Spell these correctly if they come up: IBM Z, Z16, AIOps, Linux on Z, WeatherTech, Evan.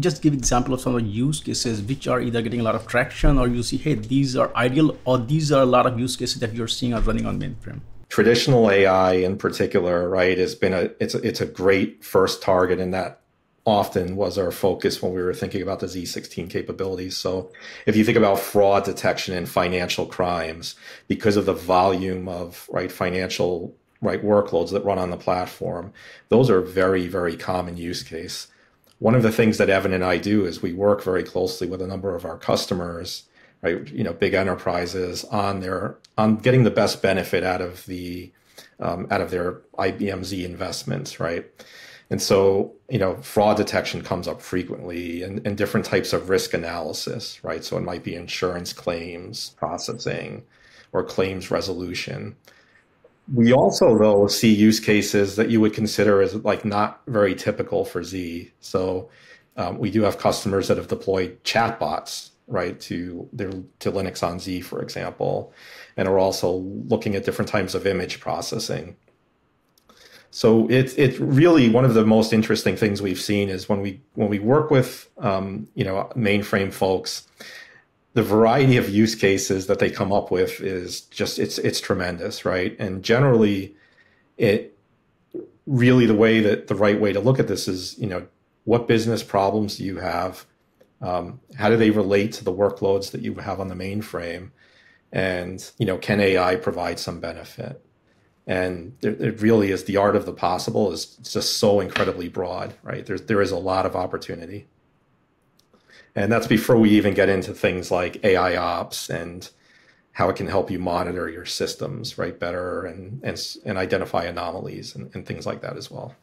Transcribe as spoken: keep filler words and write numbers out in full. just give example of some of the use cases which are either getting a lot of traction, or you see, hey, these are ideal, or these are a lot of use cases that you're seeing are running on mainframe? Traditional A I in particular, right, has been a, it's a, it's a great first target, and that often was our focus when we were thinking about the Z sixteen capabilities. So if you think about fraud detection and financial crimes, because of the volume of right financial right workloads that run on the platform, those are very, very common use case. One of the things that Evan and I do is we work very closely with a number of our customers, right, you know, big enterprises on their on getting the best benefit out of the um, out of their I B M Z investments, right? And so, you know, fraud detection comes up frequently, and, and different types of risk analysis, right? So it might be insurance claims processing or claims resolution. We also, though, see use cases that you would consider as like not very typical for Z. So um, we do have customers that have deployed chatbots, right, to their to Linux on Z, for example, and are also looking at different types of image processing. So it's it's really one of the most interesting things we've seen is when we when we work with um, you know, mainframe folks, the variety of use cases that they come up with is just it's it's tremendous, right? And generally, it really the way that the right way to look at this is, you know, what business problems do you have? Um, how do they relate to the workloads that you have on the mainframe? And, you know, can A I provide some benefit? And it really is the art of the possible is just so incredibly broad, right? There's, there is a lot of opportunity. And that's before we even get into things like AIOps and how it can help you monitor your systems, right, better and, and, and identify anomalies and, and things like that as well.